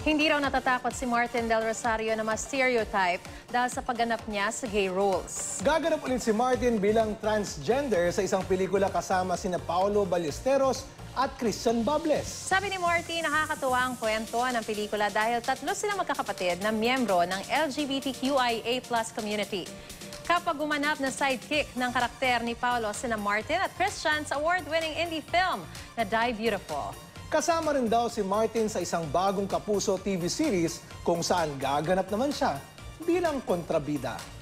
Hindi raw natatakot si Martin Del Rosario na ma-stereotype dahil sa pagganap niya sa gay roles. Gaganap ulit si Martin bilang transgender sa isang pelikula kasama sina Paolo Ballesteros at Christian Bables. Sabi ni Martin, nakakatuwa ang kwento ng pelikula dahil tatlo silang magkakapatid na miyembro ng LGBTQIA+ community. Kapag gumanap na sidekick ng karakter ni Paolo, sina Martin at Christian sa award-winning indie film na Die Beautiful. Kasama rin daw si Martin sa isang bagong Kapuso TV series kung saan gaganap naman siya bilang kontrabida.